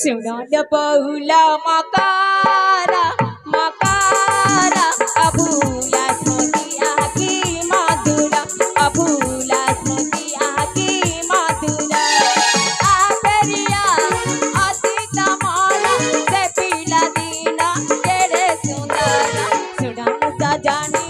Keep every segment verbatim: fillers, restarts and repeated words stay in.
सुनो न बहुला मकारा मकारा अबूला स्मृतिया की मधुरा अबूला स्मृतिया की मधुरा आकरिया अतीत माला से पीला दीना तेरे सुंदरा सुनो न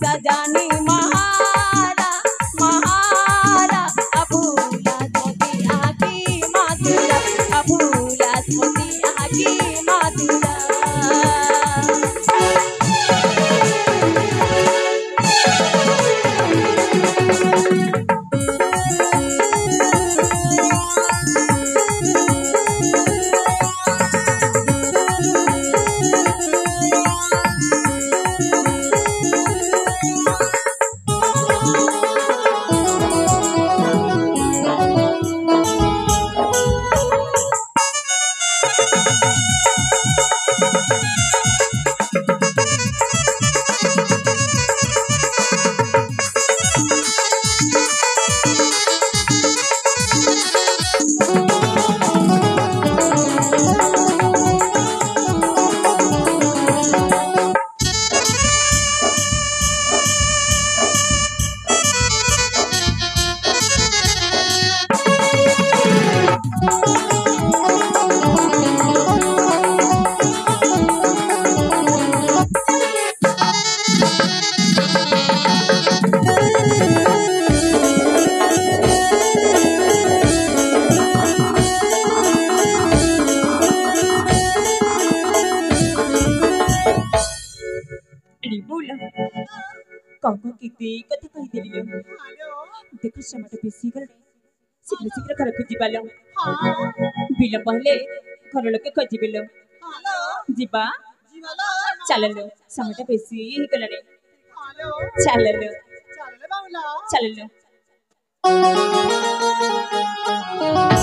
सजानी महारा महारा से भूला तेरे मधुरा से अबूला स्मृति काकू किते कथा कहि देलियो देखो समट बेसी गले शीघ्र शीघ्र कर खुजी बालो हां बिल पहले घर लोग के खोजी बिलो हालो जीवा जीवालो चललो समट बेसी गले हालो चललो चलले बाउला चललो।